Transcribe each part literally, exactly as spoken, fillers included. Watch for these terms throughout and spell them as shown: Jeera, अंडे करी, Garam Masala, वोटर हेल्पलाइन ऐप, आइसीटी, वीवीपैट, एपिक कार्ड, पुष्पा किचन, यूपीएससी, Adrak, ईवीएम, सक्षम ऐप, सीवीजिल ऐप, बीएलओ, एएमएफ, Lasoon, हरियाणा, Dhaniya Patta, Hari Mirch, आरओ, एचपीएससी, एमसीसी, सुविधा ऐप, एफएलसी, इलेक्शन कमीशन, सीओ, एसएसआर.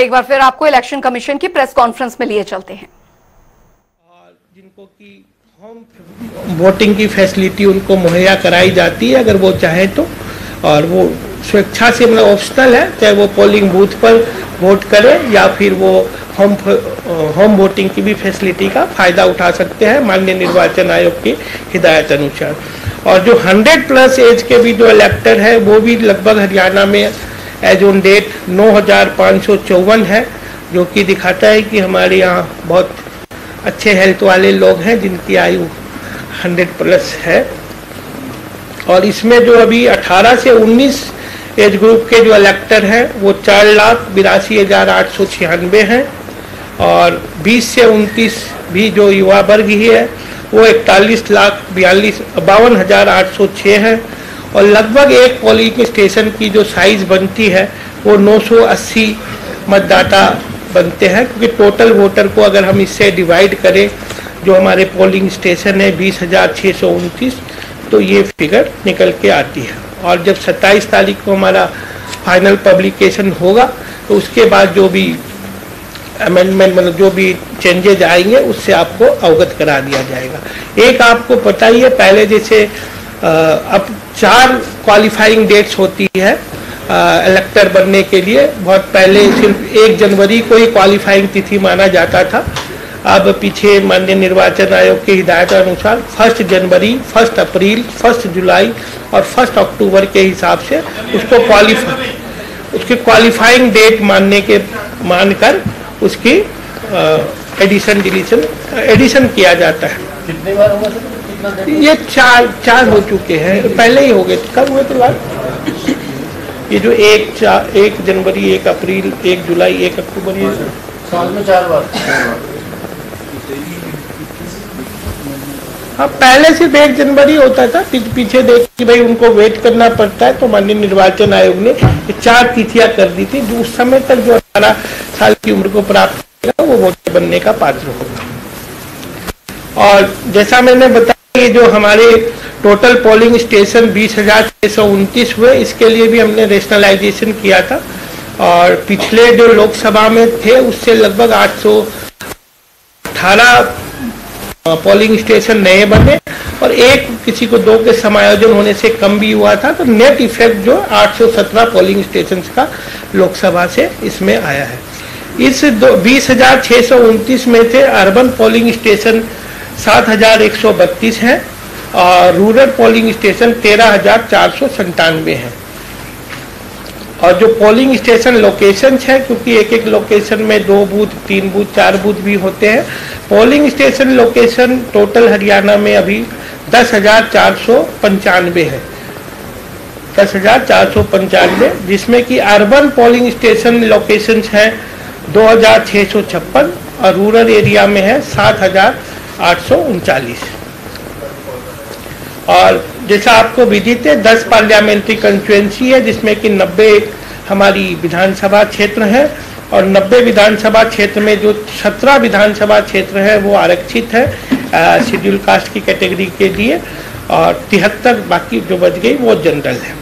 एक बार फिर आपको इलेक्शन कमीशन की प्रेस कॉन्फ्रेंस में लिए चलते हैं। जिनको कि होम वोटिंग की फैसिलिटी उनको मुहैया कराई जाती है अगर वो चाहे तो, और वो स्वेच्छा से मतलब ऑप्शनल है, चाहे वो पोलिंग बूथ पर वोट करें या फिर वो होम होम वोटिंग की भी फैसिलिटी का फायदा उठा सकते हैं माननीय निर्वाचन आयोग की हिदायत अनुसार। और जो हंड्रेड प्लस एज के भी जो इलेक्टर है वो भी लगभग हरियाणा में एज ऑन डेट नौ हज़ार पाँच सौ चौवन है, जो कि दिखाता है कि हमारे यहाँ बहुत अच्छे हेल्थ वाले लोग हैं जिनकी आयु हंड्रेड प्लस है। और इसमें जो अभी अठारह से उन्नीस एज ग्रुप के जो इलेक्टर हैं वो चार लाख बिरासी हज़ार आठ सौ छियानवे हैं, और बीस से उनतीस भी जो युवा वर्ग ही है वो इकतालीस लाख बयालीस बावन हज़ार आठ सौ छः हैं, और लगभग एक पोलिंग स्टेशन की जो साइज बनती है वो नौ सौ अस्सी मतदाता बनते हैं, क्योंकि टोटल वोटर को अगर हम इससे डिवाइड करें जो हमारे पोलिंग स्टेशन है बीस हज़ार छः सौ उनतीस, तो ये फिगर निकल के आती है। और जब सत्ताईस तारीख को हमारा फाइनल पब्लिकेशन होगा तो उसके बाद जो भी अमेंडमेंट मतलब जो भी चेंजेज आएंगे उससे आपको अवगत करा दिया जाएगा। एक आपको पता ही है, पहले जैसे आ, अब चार क्वालिफाइंग डेट्स होती है इलेक्टर बनने के लिए, बहुत पहले सिर्फ एक जनवरी को ही क्वालिफाइंग तिथि माना जाता था, अब पीछे माननीय निर्वाचन आयोग की हिदायत अनुसार फर्स्ट जनवरी, फर्स्ट अप्रैल, फर्स्ट जुलाई और फर्स्ट अक्टूबर के हिसाब से उसको क्वालिफाई उसकी क्वालिफाइंग डेट मानने के मानकर उसकी एडिशन डिलीशन एडिशन किया जाता है। कितनी बार हुआ था? ये चार चार हो चुके हैं, पहले ही हो गए, कब हुए तो ये जो एक चार एक जनवरी, एक अप्रैल, एक जुलाई, एक अक्टूबर, ये साल में चार बार। हाँ, पहले सिर्फ एक जनवरी होता था, पीछे देख कि भाई उनको वेट करना पड़ता है, तो माननीय निर्वाचन आयोग ने चार तिथियां कर दी थी, जो उस समय तक जो अठारह साल की उम्र को प्राप्त करेगा वो वोटर बनने का पात्र होगा। और जैसा मैंने बताया ये जो हमारे टोटल पोलिंग स्टेशन बीस हजार छः सौ उनतीस हुए, इसके लिए भी हमने रेशनलाइजेशन किया था, और पिछले जो लोकसभा में थे उससे लगभग आठ सौ अठारह पोलिंग स्टेशन नए बने, और एक किसी को दो के समायोजन होने से कम भी हुआ था, तो नेट इफेक्ट जो आठ सौ सत्रह पोलिंग स्टेशन का लोकसभा से इसमें आया है। इस दो बीस हजार छः सौ उनतीस में थे अर्बन पोलिंग स्टेशन सात हजार एक सौ बत्तीस है और रूरल पोलिंग स्टेशन तेरह हजार चार सौ संतानवे है। और जो पोलिंग स्टेशन लोकेशंस है, क्योंकि एक एक लोकेशन में दो बूथ, तीन बूथ, चार बूथ भी होते हैं, polling station location total हरियाणा में अभी दस हजार चार सौ पंचानवे है दस हजार चार सौ पंचानवे जिसमें कि अर्बन पोलिंग स्टेशन लोकेशंस है दो हजार छः सौ छप्पन और रूरल एरिया में है सात हजार आठ सौ उनचालीस। और जैसा आपको विदित है दस पार्लियामेंट्री कंस्टिट्यूएंसी है, जिसमें कि नब्बे हमारी विधानसभा क्षेत्र है और नब्बे विधानसभा क्षेत्र में जो सत्रह विधानसभा क्षेत्र है वो आरक्षित है शेड्यूल कास्ट की कैटेगरी के लिए, और तिहत्तर बाकी जो बच गई वो जनरल है।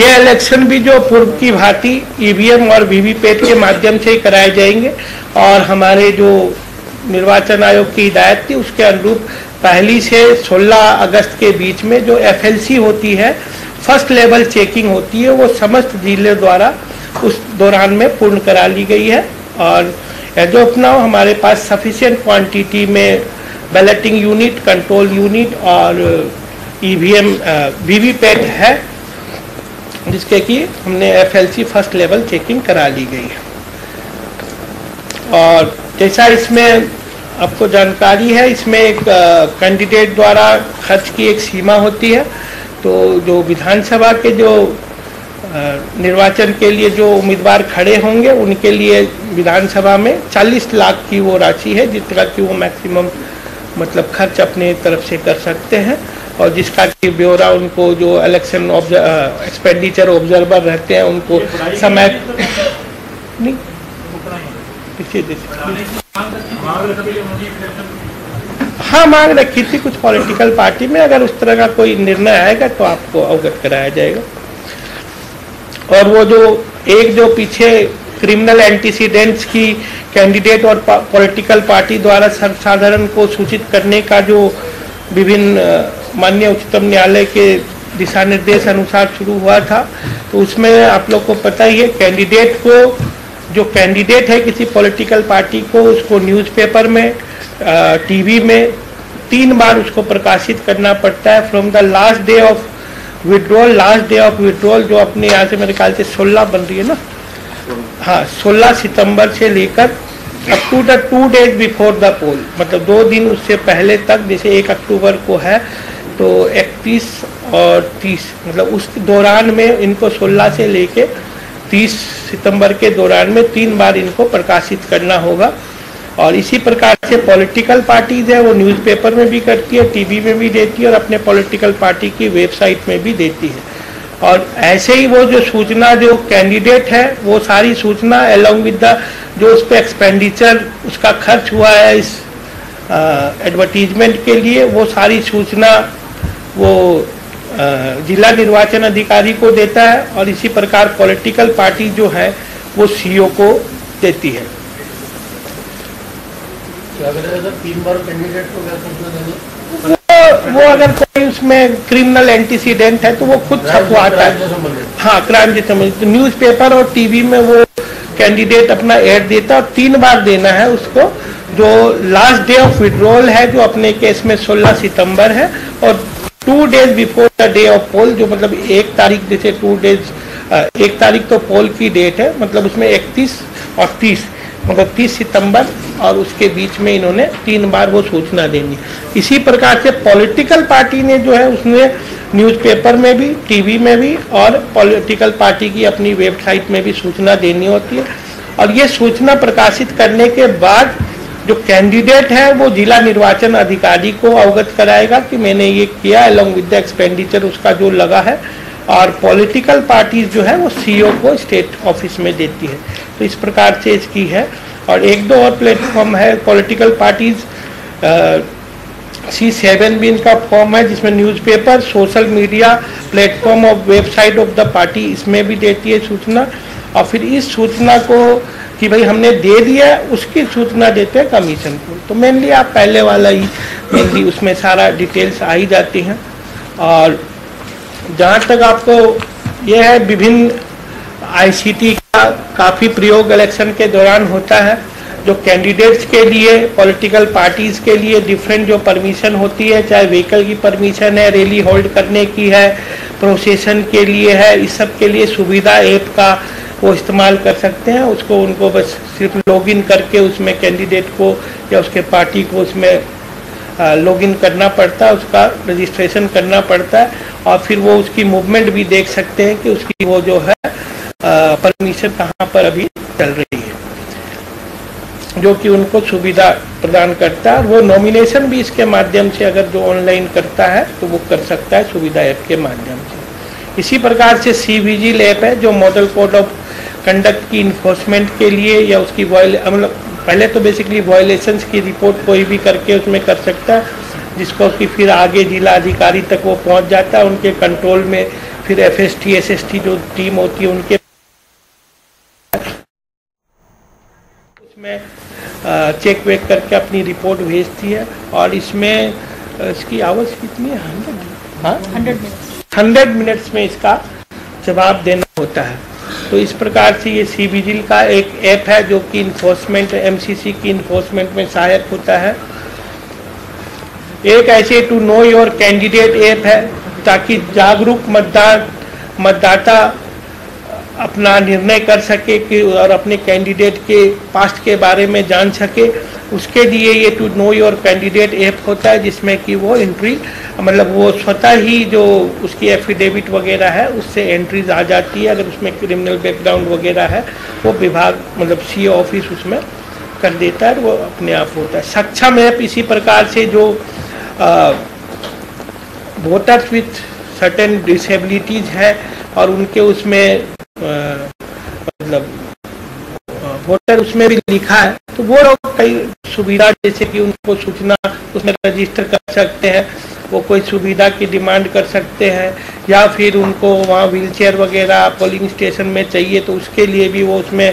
ये इलेक्शन भी जो पूर्व की भांति ईवीएम और वीवीपैट के माध्यम से ही कराए जाएंगे, और हमारे जो निर्वाचन आयोग की हिदायत थी उसके अनुरूप पहली से सोलह अगस्त के बीच में जो एफएलसी होती है, फर्स्ट लेवल चेकिंग होती है, वो समस्त जिले द्वारा उस दौरान में पूर्ण करा ली गई है। और जो अपना हमारे पास सफिशिएंट क्वांटिटी में बैलेटिंग यूनिट, कंट्रोल यूनिट और ईवीएम वीवीपैट है, जिसके कि हमने एफएलसी फर्स्ट लेवल चेकिंग करा ली गई है। और जैसा इसमें आपको जानकारी है, इसमें एक कैंडिडेट द्वारा खर्च की एक सीमा होती है, तो जो विधानसभा के जो आ, निर्वाचन के लिए जो उम्मीदवार खड़े होंगे उनके लिए विधानसभा में चालीस लाख की वो राशि है जितना कि वो मैक्सिमम मतलब खर्च अपने तरफ से कर सकते हैं, और जिसका कि ब्यौरा उनको जो इलेक्शन एक्सपेंडिचर ऑब्जर्वर रहते हैं उनको समय नहीं पीछे हाँ मांग रखी थी कुछ पॉलिटिकल पार्टी में, अगर उस तरह का कोई निर्णय आएगा तो आपको अवगत कराया जाएगा। और वो जो एक जो पीछे क्रिमिनल एंटीसीडेंट्स की कैंडिडेट और पॉलिटिकल पार्टी द्वारा सर्वसाधारण को सूचित करने का जो विभिन्न माननीय उच्चतम न्यायालय के दिशा निर्देश अनुसार शुरू हुआ था, तो उसमें आप लोग को पता ही है कैंडिडेट को, जो कैंडिडेट है किसी पॉलिटिकल पार्टी को, उसको न्यूज़पेपर में, टीवी में तीन बार उसको प्रकाशित करना पड़ता है from the last day of withdrawal. Last day of withdrawal जो अपने यहाँ से मेरे ख्याल से सोलह बन रही है ना, हाँ, सोलह सितंबर से लेकर up to the two days before the poll, मतलब दो दिन उससे पहले तक, जैसे एक अक्टूबर को है तो इकतीस और तीस, मतलब उस दौरान में इनको सोलह से लेके तीस सितंबर के दौरान में तीन बार इनको प्रकाशित करना होगा। और इसी प्रकार से पॉलिटिकल पार्टीज है वो न्यूज़पेपर में भी करती है, टीवी में भी देती है और अपने पॉलिटिकल पार्टी की वेबसाइट में भी देती है। और ऐसे ही वो जो सूचना जो कैंडिडेट है वो सारी सूचना अलॉन्ग विद द जो उस पर एक्सपेंडिचर उसका खर्च हुआ है इस एडवर्टीजमेंट के लिए, वो सारी सूचना वो आ, जिला निर्वाचन अधिकारी को देता है। और इसी प्रकार पॉलिटिकल पार्टी जो है वो सीओ को देती है। तीन बार कैंडिडेट को क्या वो, वो अगर कोई उसमें क्रिमिनल एंटीसीडेंट है तो वो खुद छपवाता है, हाँ, क्राइम से संबंधित। न्यूज़पेपर और टीवी में वो कैंडिडेट अपना एड देता है, तीन बार देना है उसको। जो लास्ट डे ऑफ विड्रॉल है जो अपने केस में सोलह सितंबर है और two days before the day of poll, जो मतलब एक तारीख जैसे टू डेज एक तारीख तो पोल की डेट है, मतलब उसमें इकतीस और तीस, मतलब तीस सितंबर और उसके बीच में इन्होंने तीन बार वो सूचना देनी। इसी प्रकार से पॉलिटिकल पार्टी ने जो है उसने न्यूज़पेपर में भी, टीवी में भी और पॉलिटिकल पार्टी की अपनी वेबसाइट में भी सूचना देनी होती है। और ये सूचना प्रकाशित करने के बाद जो कैंडिडेट है वो जिला निर्वाचन अधिकारी को अवगत कराएगा कि मैंने ये किया, अलॉन्ग विद द एक्सपेंडिचर उसका जो लगा है। और पॉलिटिकल पार्टीज जो है वो सीओ को स्टेट ऑफिस में देती है। तो इस प्रकार से इसकी है। और एक दो और प्लेटफॉर्म है पॉलिटिकल पार्टीज, सी सेवन भी इनका फॉर्म है जिसमें न्यूज़पेपर, सोशल मीडिया प्लेटफॉर्म और वेबसाइट ऑफ द पार्टी, इसमें भी देती है सूचना। और फिर इस सूचना को कि भाई हमने दे दिया, उसकी सूचना देते हैं कमीशन को। तो मेनली आप पहले वाला ही मेनली उसमें सारा डिटेल्स आ ही जाती हैं। और जहाँ तक आपको यह है, विभिन्न आईसीटी का काफ़ी प्रयोग इलेक्शन के दौरान होता है। जो कैंडिडेट्स के लिए, पॉलिटिकल पार्टीज़ के लिए डिफरेंट जो परमिशन होती है, चाहे व्हीकल की परमिशन है, रैली होल्ड करने की है, प्रोसेशन के लिए है, इस सब के लिए सुविधा ऐप का वो इस्तेमाल कर सकते हैं। उसको उनको बस सिर्फ लॉगिन करके उसमें कैंडिडेट को या उसके पार्टी को उसमें लॉगिन करना पड़ता है, उसका रजिस्ट्रेशन करना पड़ता है। और फिर वो उसकी मूवमेंट भी देख सकते हैं कि उसकी वो जो है परमिशन कहाँ पर अभी चल रही है, जो कि उनको सुविधा प्रदान करता है। वो नॉमिनेशन भी इसके माध्यम से अगर जो ऑनलाइन करता है तो वो कर सकता है सुविधा ऐप के माध्यम से। इसी प्रकार से सीवीजिल ऐप है जो मॉडल कोड ऑफ कंडक्ट की इन्फोर्समेंट के लिए या उसकी वायल मतलब पहले तो बेसिकली वायलेशंस की रिपोर्ट कोई भी करके उसमें कर सकता है, जिसको कि फिर आगे जिला अधिकारी तक वो पहुंच जाता है, उनके कंट्रोल में फिर एफएसटी, एसएसटी जो टीम होती है उनके उसमें चेक वेक करके अपनी रिपोर्ट भेजती है। और इसमें इसकी आवाज़ कितनी है, हंड्रेड हाँ हंड्रेड हंड्रेड मिनट्स में इसका जवाब देना होता है। तो इस प्रकार से ये सीवीजिल का एक ऐप है जो कि इन्फोर्समेंट, एमसीसी की इन्फोर्समेंट में सहायक होता है। एक ऐसे to know your candidate app है ताकि जागरूक मतदान मतदाता अपना निर्णय कर सके कि और अपने कैंडिडेट के पास्ट के बारे में जान सके। उसके लिए ये to know your candidate app होता है जिसमें कि वो एंट्री मतलब वो स्वतः ही जो उसकी एफिडेविट वगैरह है उससे एंट्रीज आ जाती है। अगर उसमें क्रिमिनल बैकग्राउंड वगैरह है वो विभाग मतलब सीओ ऑफिस उसमें कर देता है, वो अपने आप होता है। सक्षम ऐप इसी प्रकार से जो वोटर्स विथ सर्टेन डिसेबिलिटीज़ है और उनके उसमें मतलब वोटर उसमें भी लिखा है तो वो लोग कई सुविधा जैसे कि उनको सूचना उसमें रजिस्टर कर सकते हैं, वो कोई सुविधा की डिमांड कर सकते हैं या फिर उनको वहाँ व्हीलचेयर वगैरह पोलिंग स्टेशन में चाहिए तो उसके लिए भी वो उसमें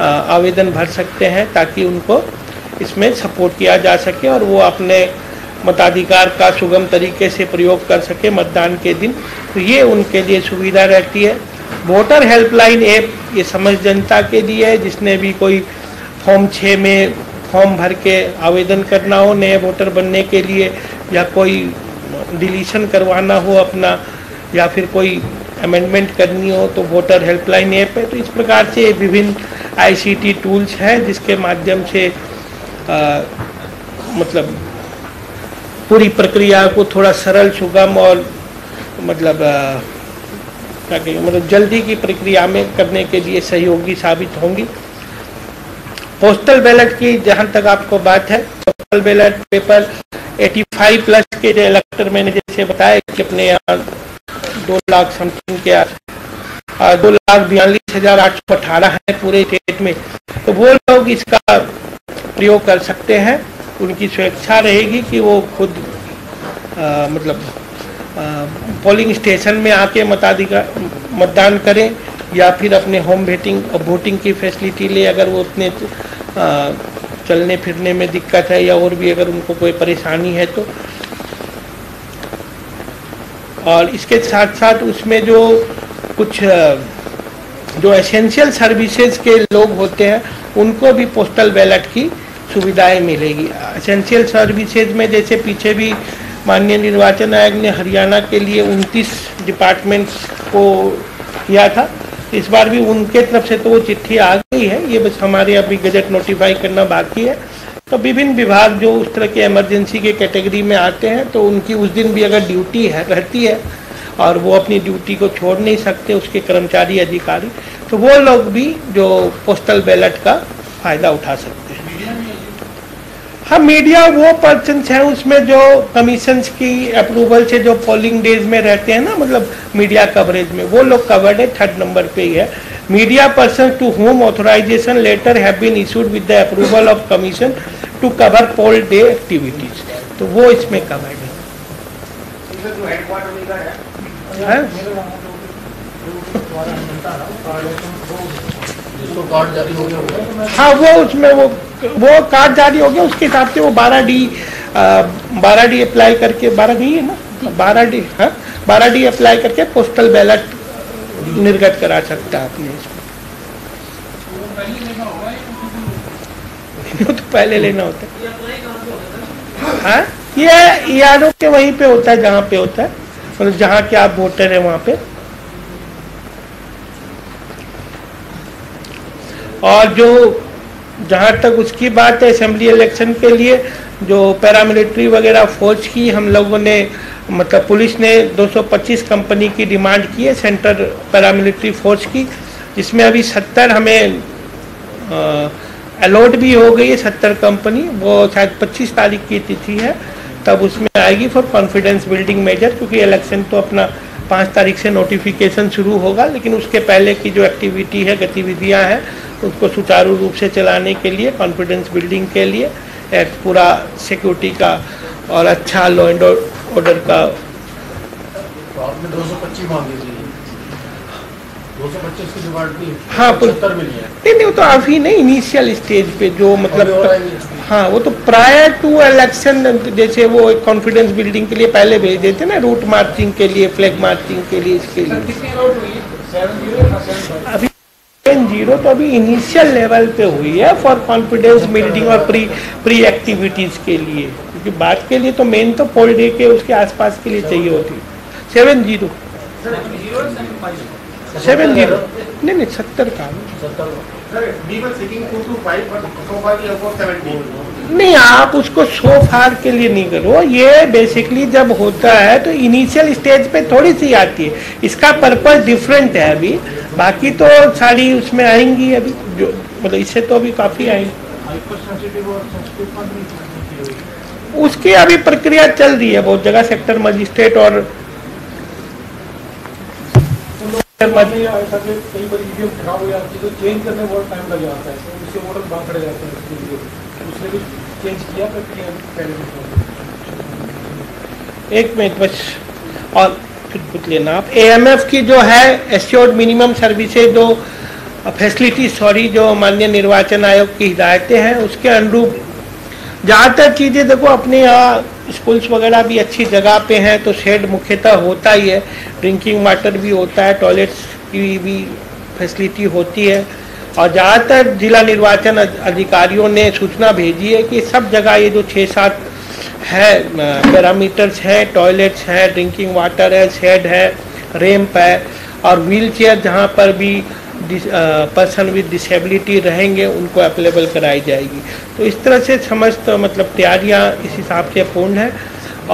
आवेदन भर सकते हैं ताकि उनको इसमें सपोर्ट किया जा सके और वो अपने मताधिकार का सुगम तरीके से प्रयोग कर सके मतदान के दिन। तो ये उनके लिए सुविधा रहती है। वोटर हेल्पलाइन ऐप ये समझ जनता के लिए है, जिसने भी कोई फॉर्म छः में फॉर्म भर के आवेदन करना हो नए वोटर बनने के लिए, या कोई डिलीशन करवाना हो अपना, या फिर कोई अमेंडमेंट करनी हो तो वोटर हेल्पलाइन ऐप है। तो इस प्रकार से विभिन्न आईसीटी टूल्स हैं जिसके माध्यम से आ, मतलब पूरी प्रक्रिया को थोड़ा सरल, सुगम और मतलब क्या कहें मतलब जल्दी की प्रक्रिया में करने के लिए सहयोगी साबित होंगी। पोस्टल बैलेट की जहां तक आपको बात है, पोस्टल बैलेट पेपर पचासी प्लस के जो इलेक्टर, मैंने जैसे बताया कि अपने यहाँ दो लाख समथिंग के दो लाख बयालीस हजार आठ सौ अठारह है पूरे स्टेट में, तो वो लोग इसका प्रयोग कर सकते हैं। उनकी स्वेच्छा रहेगी कि वो खुद आ, मतलब आ, पोलिंग स्टेशन में आके मताधिकार मतदान करें या फिर अपने होम वेटिंग वोटिंग की फैसिलिटी ले, अगर वो अपने चलने फिरने में दिक्कत है या और भी अगर उनको कोई परेशानी है तो। और इसके साथ साथ उसमें जो कुछ जो एसेंशियल सर्विसेज के लोग होते हैं उनको भी पोस्टल बैलेट की सुविधाएं मिलेगी। एसेंशियल सर्विसेज में जैसे पीछे भी माननीय निर्वाचन आयोग ने हरियाणा के लिए उनतीस डिपार्टमेंट्स को किया था, इस बार भी उनके तरफ से तो वो चिट्ठी आ गई है, ये बस हमारे अभी गजट नोटिफाई करना बाकी है। तो विभिन्न विभाग जो उस तरह के इमरजेंसी के कैटेगरी में आते हैं तो उनकी उस दिन भी अगर ड्यूटी है रहती है और वो अपनी ड्यूटी को छोड़ नहीं सकते उसके कर्मचारी अधिकारी, तो वो लोग भी जो पोस्टल बैलेट का फ़ायदा उठा सकते हैं। हाँ, मीडिया वो पर्सन्स हैं उसमें जो कमीशंस की अप्रूवल से जो पोलिंग डेज में रहते हैं ना, मतलब मीडिया कवरेज में, वो लोग कवर्ड है, थर्ड नंबर पे ही है। Media person to home authorisation letter have been issued with the approval of commission to cover poll day activities, तो वो इसमें कवर्ड है। हाँ, वो उसमें वो वो कार्ड जारी हो गया, उसके हिसाब से वो बारह डी बारह डी अप्लाई करके बारह डी है ना बारह डी हाँ बारह डी अप्लाई करके पोस्टल बैलेट निर्गत करा सकता है अपने इसमें। तो पहले लेना होता है। हाँ, ये ई आर ओ के वहीं पे होता है जहाँ पे होता है, मतलब जहाँ के आप वोटर हैं वहाँ पे। और जो जहाँ तक उसकी बात है असेंबली इलेक्शन के लिए जो पैरामिलिट्री वगैरह फोर्स की हम लोगों ने मतलब पुलिस ने दो सौ पच्चीस कंपनी की डिमांड की है सेंटर पैरामिलिट्री फोर्स की, जिसमें अभी सत्तर हमें अलॉट भी हो गई है सत्तर कंपनी, वो शायद पच्चीस तारीख की तिथि है तब उसमें आएगी फॉर कॉन्फिडेंस बिल्डिंग मेजर, क्योंकि इलेक्शन तो अपना पाँच तारीख से नोटिफिकेशन शुरू होगा, लेकिन उसके पहले की जो एक्टिविटी है गतिविधियां हैं उसको सुचारू रूप से चलाने के लिए कॉन्फिडेंस बिल्डिंग के लिए एक पूरा सिक्योरिटी का और अच्छा लॉ एंड ऑर्डर का। हाँ, नहीं नहीं वो तो अभी नहीं, इनिशियल स्टेज पे जो मतलब हाँ वो तो प्रायर टू इलेक्शन, जैसे वो कॉन्फिडेंस बिल्डिंग के लिए पहले भेज देते ना, रूट मार्चिंग के लिए, फ्लैग मार्चिंग के लिए, इसके लिए अभी सेवन जीरो तो अभी इनिशियल लेवल पे हुई है फॉर कॉन्फिडेंस बिल्डिंग और प्री प्री एक्टिविटीज के लिए, क्योंकि बात के लिए तो मेन तो पोल डे के उसके आसपास के लिए चाहिए होती है। सेवन जीरो सेवन जीरो नहीं नहीं सत्तर का नहीं, आप उसको सो फार के लिए नहीं करो, ये बेसिकली जब होता है तो इनिशियल स्टेज पे थोड़ी सी आती है, इसका पर्पस डिफरेंट है अभी, बाकी तो सारी उसमें आएंगी अभी जो मतलब इससे तो अभी काफ़ी आएंगी, उसकी अभी प्रक्रिया चल रही है बहुत जगह सेक्टर मजिस्ट्रेट और एक मिनट बस और फिर पूछ लेना आप। एएमएफ की जो है एश्योर्ड मिनिमम सर्विसेज जो फैसिलिटी सॉरी जो माननीय निर्वाचन आयोग की हिदायतें हैं उसके अनुरूप ज़्यादातर चीज़ें देखो अपने यहाँ स्कूल्स वगैरह भी अच्छी जगह पे हैं तो शेड मुख्यतः होता ही है, ड्रिंकिंग वाटर भी होता है, टॉयलेट्स की भी फैसिलिटी होती है और ज़्यादातर जिला निर्वाचन अधिकारियों ने सूचना भेजी है कि सब जगह ये जो छः सात है पैरामीटर्स हैं, टॉयलेट्स हैं, ड्रिंकिंग वाटर है, शेड है, रैंप है और व्हील चेयर जहाँ पर भी पर्सन विद डिसेबिलिटी रहेंगे उनको अवेलेबल कराई जाएगी। तो इस तरह से समस्त मतलब तैयारियां इस हिसाब से पूर्ण है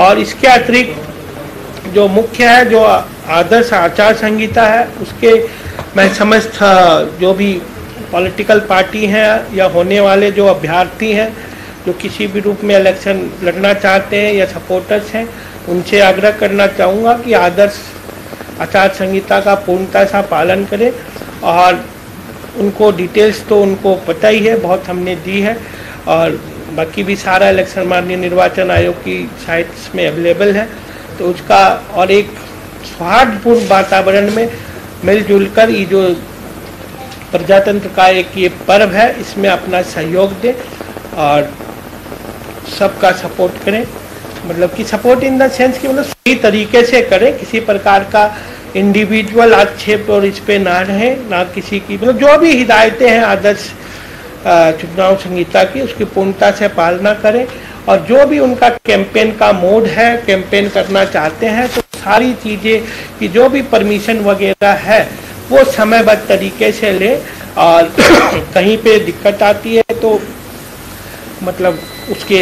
और इसके अतिरिक्त जो मुख्य है जो आदर्श आचार संहिता है उसके मैं समस्त जो भी पॉलिटिकल पार्टी हैं या होने वाले जो अभ्यर्थी हैं जो किसी भी रूप में इलेक्शन लड़ना चाहते हैं या सपोर्टर्स हैं उनसे आग्रह करना चाहूँगा कि आदर्श आचार संहिता का पूर्णतः सा पालन करें और उनको डिटेल्स तो उनको पता ही है, बहुत हमने दी है और बाकी भी सारा इलेक्शन माननीय निर्वाचन आयोग की साइट्स में अवेलेबल है। तो उसका और एक सौहार्दपूर्ण वातावरण में मिलजुल कर ये जो प्रजातंत्र का एक ये पर्व है इसमें अपना सहयोग दें और सबका सपोर्ट करें, मतलब कि सपोर्ट इन द सेंस कि मतलब सही तरीके से करें, किसी प्रकार का इंडिविजुअल आक्षेप और इस पर ना रहे, ना किसी की मतलब जो भी हिदायतें हैं आदर्श चुनाव संहिता की उसकी पूर्णता से पालना करें और जो भी उनका कैंपेन का मोड है कैंपेन करना चाहते हैं तो सारी चीज़ें की जो भी परमिशन वगैरह है वो समयबद्ध तरीके से लें और कहीं पे दिक्कत आती है तो मतलब उसके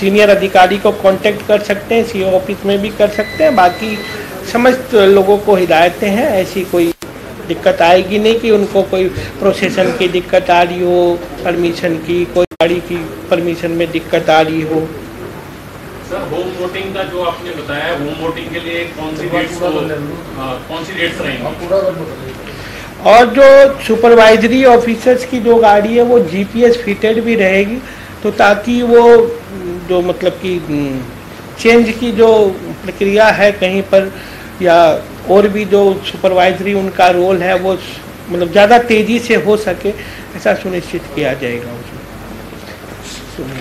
सीनियर अधिकारी को कांटेक्ट कर सकते हैं, सीओ ऑफिस में भी कर सकते हैं। बाकी समस्त लोगों को हिदायतें हैं, ऐसी कोई दिक्कत आएगी नहीं कि उनको कोई प्रोसेसन की दिक्कत आ रही हो, परमिशन की, कोई गाड़ी की परमिशन में दिक्कत आ रही हो। सर होम वोटिंग का जो आपने बताया होम वोटिंग के लिए कौन सी डेट्स कौन सी डेट्स रहेंगी और जो सुपरवाइजरी ऑफिसर्स की जो गाड़ी है वो जीपीएस फिटेड भी रहेगी तो ताकि वो जो मतलब कि चेंज की जो प्रक्रिया है कहीं पर या और भी जो सुपरवाइजरी उनका रोल है वो मतलब ज़्यादा तेज़ी से हो सके ऐसा सुनिश्चित किया जाएगा उसमें,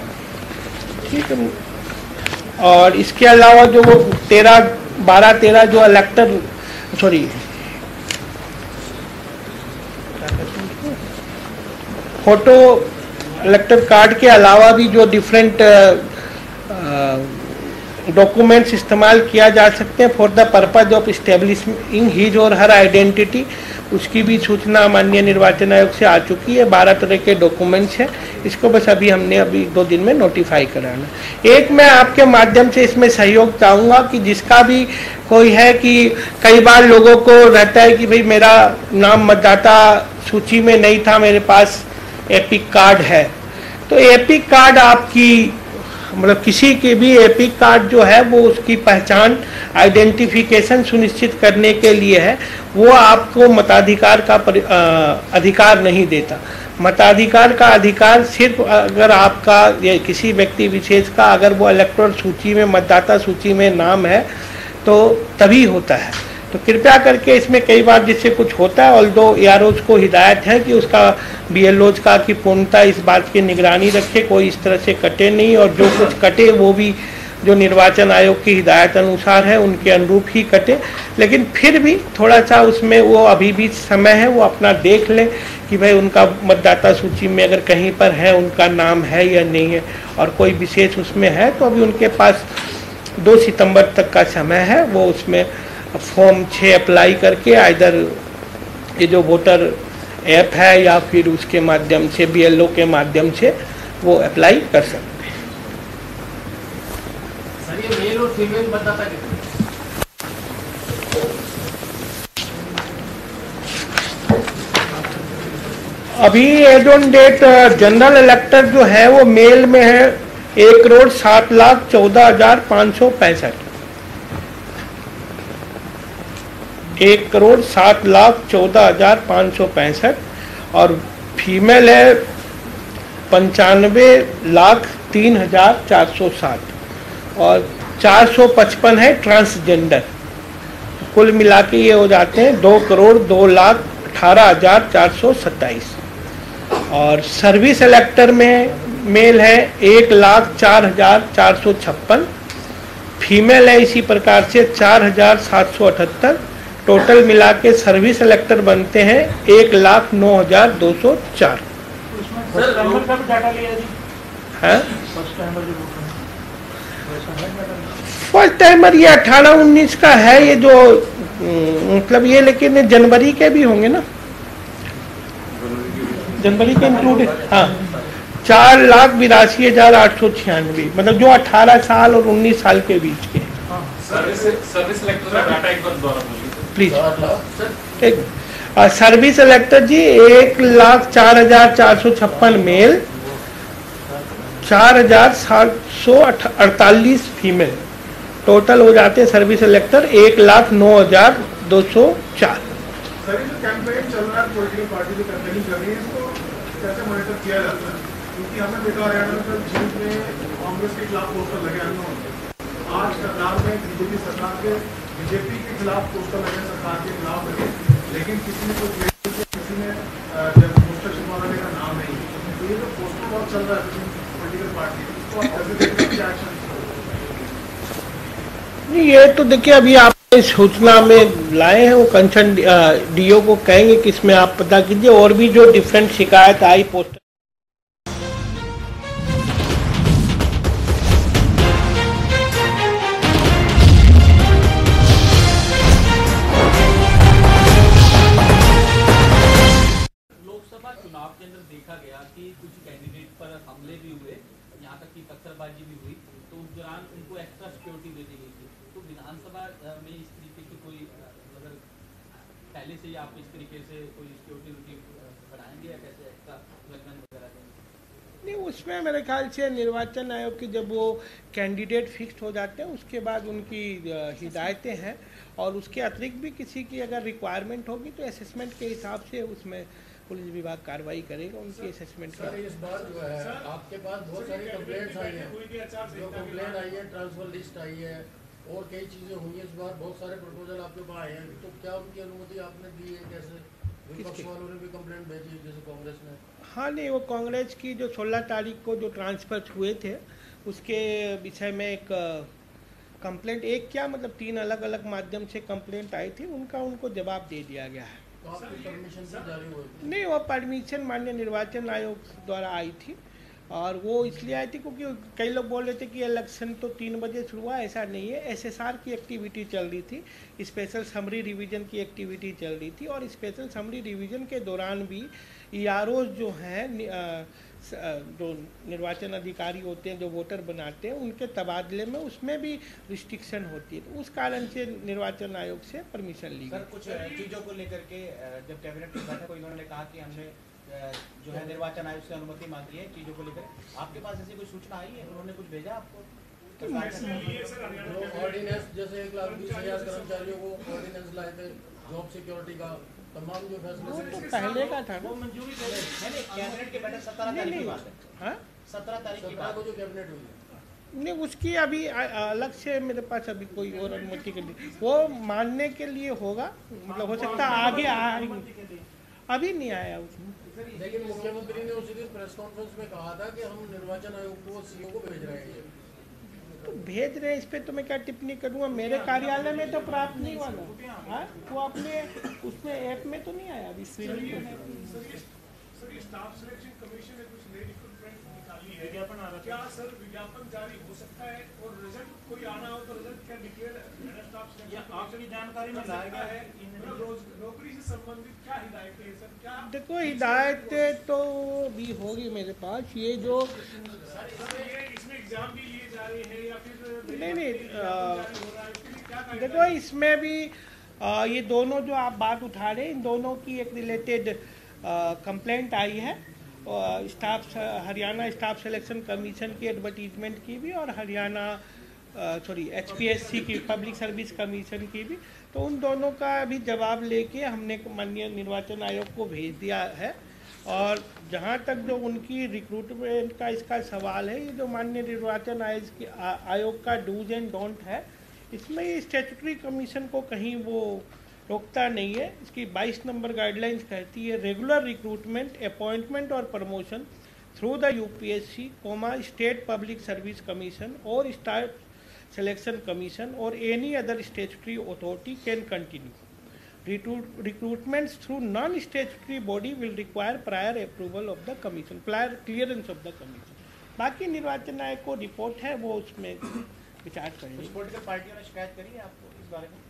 ठीक है। और इसके अलावा जो वो तेरह बारह तेरह जो elector sorry photo elector card के अलावा भी जो डिफरेंट डॉक्यूमेंट्स इस्तेमाल किया जा सकते हैं for the purpose of establishing his और हर आइडेंटिटी उसकी भी सूचना माननीय निर्वाचन आयोग से आ चुकी है। बारह तरह के डॉक्यूमेंट्स हैं, इसको बस अभी हमने अभी दो दिन में नोटिफाई कराना। एक मैं आपके माध्यम से इसमें सहयोग चाहूँगा कि जिसका भी कोई है कि कई बार लोगों को रहता है कि भाई मेरा नाम मतदाता सूची में नहीं था, मेरे पास एपिक कार्ड है, तो एपिक कार्ड आपकी मतलब किसी के भी एपिक कार्ड जो है वो उसकी पहचान आइडेंटिफिकेशन सुनिश्चित करने के लिए है, वो आपको मताधिकार का पर, आ, अधिकार नहीं देता। मताधिकार का अधिकार सिर्फ अगर आपका या किसी व्यक्ति विशेष का अगर वो इलेक्टोरल सूची में मतदाता सूची में नाम है तो तभी होता है। तो कृपया करके इसमें कई बार जिससे कुछ होता है ऑल्दो आरओ को हिदायत है कि उसका बीएलओ का कि पूर्णता इस बात की निगरानी रखे कोई इस तरह से कटे नहीं और जो कुछ कटे वो भी जो निर्वाचन आयोग की हिदायत अनुसार है उनके अनुरूप ही कटे, लेकिन फिर भी थोड़ा सा उसमें वो अभी भी समय है वो अपना देख लें कि भाई उनका मतदाता सूची में अगर कहीं पर है उनका नाम है या नहीं है और कोई विशेष उसमें है तो अभी उनके पास दो सितंबर तक का समय है वो उसमें फॉर्म छः अप्लाई करके आइदर ये जो वोटर ऐप है या फिर उसके माध्यम से बीएलओ के माध्यम से वो अप्लाई कर सकते हैं। सर ये मेल और फीमेल मतदाता कितने अभी age on date general elector जो है वो मेल में है एक करोड़ सात लाख चौदह हजार पाँच सौ पैंसठ एक करोड़ सात लाख चौदह हजार पाँच सौ पैंसठ और फीमेल है पंचानवे लाख तीन हजार चार सौ साठ और चार सौ पचपन है ट्रांसजेंडर, कुल मिला के ये हो जाते हैं दो करोड़ दो लाख अठारह हजार चार सौ सत्ताईस। और सर्विस इलेक्टर में मेल है एक लाख चार हजार चार सौ छप्पन, फीमेल है इसी प्रकार से चार हजार सात सौ अठहत्तर। टोटल मिला के सर्विस इलेक्टर बनते हैं एक लाख नौ हजार दो सौ चार। फर्स्ट टाइमर ये अठारह उन्नीस का है ये जो मतलब ये, लेकिन जनवरी के भी होंगे ना, जनवरी के इंक्लूड। हाँ, चार लाख बिरासी हजार आठ सौ छियानवे, मतलब जो अठारह साल और उन्नीस साल के बीच के। सर्विस प्लीज एक सर्विस इलेक्टर जी एक लाख चार हजार चार सौ छप्पन मेल, चार हजार सात सौ अड़तालीस फीमेल, टोटल हो जाते हैं सर्विस इलेक्टर एक लाख नौ हजार दो सौ चार। ये तो देखिए अभी आप सूचना में लाए हैं, वो कंसर्न डीओ को कहेंगे कि इसमें आप पता कीजिए और भी जो डिफरेंट शिकायत आई पोस्टर। लोकसभा चुनाव के अंदर देखा गया कि कुछ कैंडिडेट पर हमले भी हुए, यहाँ तक कि पत्थरबाजी भी हुई, तो उस दौरान उनको एक्स्ट्रा सिक्योरिटी दे दी गई थी। तो विधानसभा में इस तरीके की कोई अगर पहले से ही आप इस तरीके से कोई सिक्योरिटी रूटीन बढ़ाएंगे या कैसे एक्स्ट्रा उल्लंघन वगैरह देंगे? नहीं, उसमें मेरे ख्याल से निर्वाचन आयोग की जब वो कैंडिडेट फिक्स हो जाते हैं उसके बाद उनकी हिदायतें हैं, और उसके अतिरिक्त भी किसी की अगर रिक्वायरमेंट होगी तो असेसमेंट के हिसाब से उसमें पुलिस विभाग कार्रवाई करेगा उनकी असेसमेंट। इस बार जो है आपके पास बहुत सारी कंप्लेंट्स आई हैं, जो कंप्लेंट आई है, ट्रांसफर लिस्ट आई है और कई चीजें हुई हैं, इस बार बहुत सारे प्रपोजल आपके पास आए हैं, तो क्या उनकी अनुमति आपने दी है? कैसे विपक्ष वालों ने भी कंप्लेंट भेजी जैसे कांग्रेस ने? हाँ, नहीं, वो कांग्रेस की जो सोलह तारीख को जो ट्रांसफर हुए थे उसके विषय में एक कंप्लेंट, एक क्या मतलब तीन अलग अलग माध्यम से कंप्लेंट आई थी, उनका उनको जवाब दे दिया गया है। तो परमिशन से जारी हुई? नहीं, वो परमिशन माननीय निर्वाचन आयोग द्वारा आई थी, और वो इसलिए आई थी क्योंकि कई लोग बोल रहे थे कि इलेक्शन तो तीन बजे शुरू हुआ, ऐसा नहीं है। एसएसआर की एक्टिविटी चल रही थी, स्पेशल समरी रिवीजन की एक्टिविटी चल रही थी, और स्पेशल समरी रिवीजन के दौरान भी ई आरओ जो हैं, जो निर्वाचन अधिकारी होते हैं जो वोटर बनाते हैं, उनके तबादले में उसमें भी रिस्ट्रिक्शन होती है, तो उस कारण से निर्वाचन आयोग से परमिशन ली। सर, कुछ चीज़ों को लेकर के जब कैबिनेट की बैठक हुई इन्होंने कहा कि हमने जो है निर्वाचन आयोग से अनुमति मांगी है चीज़ों को लेकर, आपके पास ऐसी कोई सूचना आई है? उन्होंने कुछ भेजा आपको? ऑर्डिनेंस जैसे एक लाख बीस हजार कर्मचारियों को ऑर्डिनेंस लाए थे जॉब सिक्योरिटी का, तमाम जो फैसले तो पहले का था वो मंजूरी दे दी कैबिनेट के बैठक सत्रह तारीख की बात है। हाँ, सत्रह तारीख की बात को जो कैबिनेट हुई नहीं, उसकी अभी अलग से मेरे पास अभी कोई और अनुमति के लिए वो मानने के लिए होगा, मतलब हो सकता है आगे आए, अभी नहीं आया उसमें। लेकिन मुख्यमंत्री ने उसी दिन प्रेस कॉन्फ्रेंस में कहा था कि हम निर्वाचन आयोग को सीओ को भेज रहे हैं, तो भेज रहे हैं, इस पे तो मैं क्या टिप्पणी करूँगा? मेरे कार्यालय में तो प्राप्त नहीं हुआ ना, वो अपने उसमें ऐप में तो नहीं आया अभी। देखो, हिदायतें तो भी होगी मेरे पास, ये जो नहीं नहीं देखो इसमें भी आ, ये दोनों जो आप बात उठा रहे हैं, इन दोनों की एक रिलेटेड कंप्लेंट आई है staff हरियाणा staff selection commission की, एडवर्टीजमेंट की भी, और हरियाणा सॉरी एचपीएससी की पब्लिक सर्विस कमीशन की भी, तो उन दोनों का भी जवाब लेके हमने माननीय निर्वाचन आयोग को भेज दिया है। और जहाँ तक जो उनकी रिक्रूटमेंट का इसका सवाल है, ये जो माननीय निर्वाचन आयोग का डूज एंड डोंट है, इसमें स्टैट्यूटरी कमीशन को कहीं वो रोकता नहीं है। इसकी बाईस नंबर गाइडलाइंस कहती है रेगुलर रिक्रूटमेंट, अपॉइंटमेंट और promotion through the यूपीएससी, comma state public service commission और स्टाफ सिलेक्शन कमीशन और any other statutory authority can continue. Recruitments through non-statutory body will require prior approval of the commission, prior clearance of the commission। बाकी निर्वाचन आयोग को report है, वो उसमें विचार करेंगे। पॉलिटिकल पार्टियों ने शिकायत करी है आपको इस बारे में?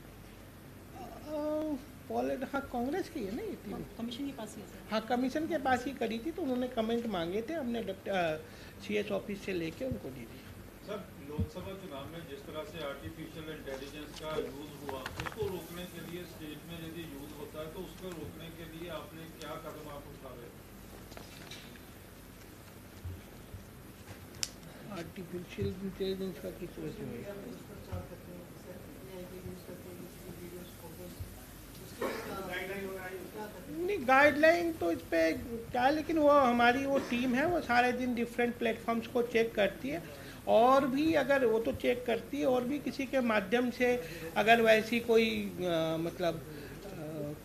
पॉलिट हाँ कांग्रेस की है ना ये टीम, कमीशन के पास ही। हाँ कमीशन के पास ही करी थी, तो उन्होंने कमेंट मांगे थे, हमने सी एच ऑफिस से लेके उनको दे दिया। सर लोकसभा चुनाव में जिस तरह से आर्टिफिशियल इंटेलिजेंस का यूज हुआ, उसको रोकने के लिए स्टेट में यदि यूज होता है तो उसको रोकने के लिए आपने क्या कदम आप उठा रहे हैं? आर्टिफिशियल इंटेलिजेंस का किस वजह से नहीं गाइडलाइन तो इस पर क्या, लेकिन वो हमारी वो टीम है, वो सारे दिन डिफरेंट प्लेटफॉर्म्स को चेक करती है और भी अगर वो तो चेक करती है, और भी किसी के माध्यम से अगर वैसी कोई आ, मतलब आ,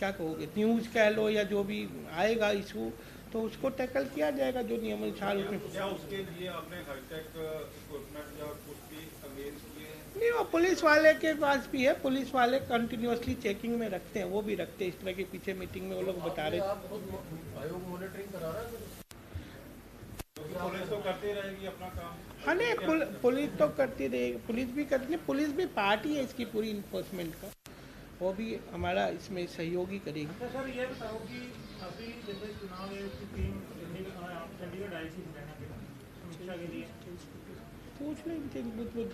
क्या कहोगे न्यूज़ कह लो या जो भी आएगा इशू तो उसको टैकल किया जाएगा जो नियमानुसार। उसके लिए आपने हाईटेक इक्विपमेंट या कुछ भी अरेंज किए? नहीं, वो पुलिस वाले के पास भी है, पुलिस वाले कंटिन्यूसली चेकिंग में रखते हैं, वो भी रखते हैं। इस तरह के पीछे मीटिंग में वो लोग बता रहे थे पुलिस तो करती रहेगी अपना काम। हाँ नहीं पुल, पुलिस तो करती रहेगी, पुलिस भी करती है, पुलिस भी पार्टी है इसकी पूरी इन्फोर्समेंट का, वो भी हमारा इसमें सहयोगी करेगी। तो सर ये बताओ कि अभी जैसे चुनाव आयोग की टीम चंडीगढ़ आई सी समीक्षा के लिए पूछ लेंगे,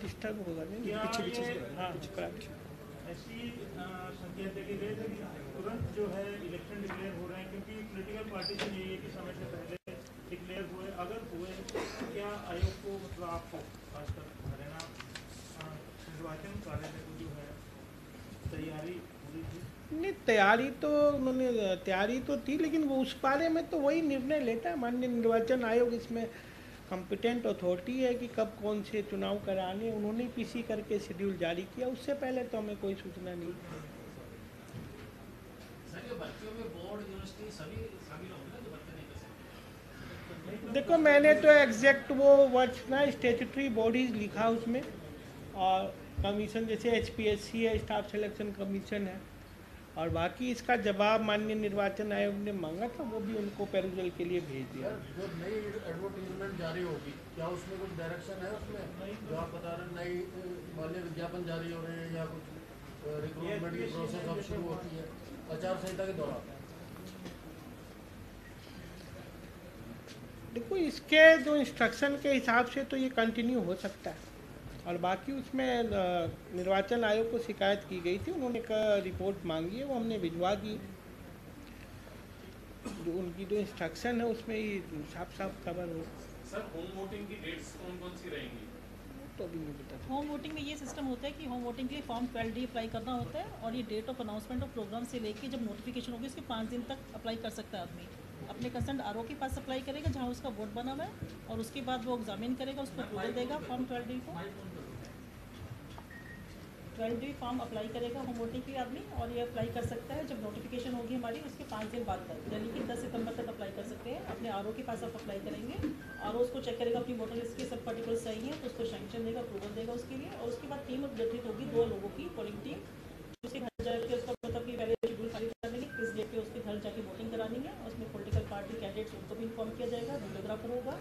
डिस्टर्ब होगा नहीं ऐसी संकेत देखे गए थे कि तुरंत जो है इलेक्शन डिक्लेयर हो रहे हैं, क्योंकि पोलिटिकल पार्टी से यही है कि समय से पहले डिक्लेयर हुए, अगर हुए तो क्या आयोग को मतलब आपको खासकर हरियाणा निर्वाचन कार्यालय को जो है तैयारी पूरी थी? नहीं तैयारी तो उन्होंने तैयारी तो थी, लेकिन वो उस बारे में तो वही निर्णय लेता है माननीय निर्वाचन आयोग, इसमें कॉम्पिटेंट अथॉरिटी है कि कब कौन से चुनाव कराने, उन्होंने पीसी करके शेड्यूल जारी किया, उससे पहले तो हमें कोई सूचना नहीं। देखो मैंने तो एग्जैक्ट वो वर्ड ना स्टेचुटरी बॉडीज लिखा उसमें, और कमीशन जैसे एचपीएससी है, स्टाफ सिलेक्शन कमीशन है, और बाकी इसका जवाब माननीय निर्वाचन आयोग ने मांगा था, वो भी उनको पेरुजल के लिए भेज दिया। जो नई एडवर्टीजमेंट जारी होगी क्या उसमें कुछ डायरेक्शन है उसमें जो आप बता रहे नई माननीय विज्ञापन जारी हो रहे हैं या कुछ रिक्रूटमेंट की प्रोसेस अब शुरू होती है आचार संहिता के दौरान? देखो इसके जो इंस्ट्रक्शन के हिसाब से तो ये कंटिन्यू हो सकता है, और बाकी उसमें निर्वाचन आयोग को शिकायत की गई थी, उन्होंने का रिपोर्ट मांगी है, वो हमने भिजवा दी। जो उनकी जो इंस्ट्रक्शन है उसमें ये साफ साफ खबर हो। सर होम वोटिंग की डेट्स कौन कौन सी रहेंगी? तो अभी नहीं पता। होम वोटिंग में ये सिस्टम होता है कि होम वोटिंग के लिए फॉर्म ट्वेल्व डी अप्लाई करना होता है, और ये date of announcement of programme से लेके जब नोटिफिकेशन होगी उसके पाँच दिन तक अप्लाई कर सकता है आदमी। अपने कंसर्न आरओ के पास अप्लाई करेगा जहां उसका वोट बना हुआ है, और उसके बाद वो एग्जामिन करेगा, उसको अप्रूवल देगा फॉर्म ट्वेल्व डी को। ट्वेल्व डी फॉर्म अप्लाई करेगा होम वोटिंग के आदमी, और ये अप्लाई कर सकता है जब नोटिफिकेशन होगी हमारी उसके पाँच दिन बाद तक, यानी कि दस सितंबर तक अप्लाई कर सकते हैं। अपने आरओ के पास आप अप्लाई करेंगे, आरओ उसको चेक करेगा अपनी वोटर लिस्ट के सब पर्टिकुलर सही है तो उसको सैंक्शन देगा, अप्रूवल देगा उसके लिए, और उसके बाद टीम गठित होगी दो लोगों की पोलिंग टीम, उसके घर जाकर उसका मतलब कि पहले शेड्यूल खाली कराने की किस डेट पर उसके घर जाके वोटिंग करानी है, उसमें पोलिटिकल पार्टी कैंडिडेट्स उनको भी इन्फॉर्म किया जाएगा, वीडियोग्राफर होगा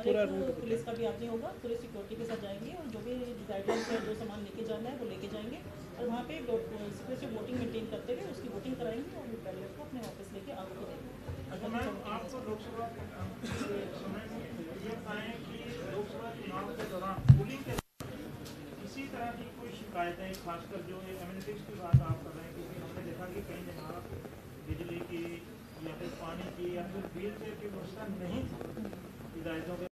और एक पुलिस का भी आदमी होगा, पूरी सिक्योरिटी के साथ जाएंगे, और जो भी गाइडलाइंस है जो सामान लेके जाना है वो लेके जाएंगे, और वहाँ पे सिक्योरिटी वोटिंग मेंटेन करते हुए उसकी वोटिंग कराएंगे और बैलेट को अपने वापस लेके आगे बढ़ेंगे। इसी तरह की कोई शिकायतें खासकर जो है एम्यूनिटीज की बात आप कर रहे हैं, क्योंकि हमने देखा कि कई जगह बिजली की या फिर पानी की या फिर बिल से व्यवस्था नहीं, हिदायतों के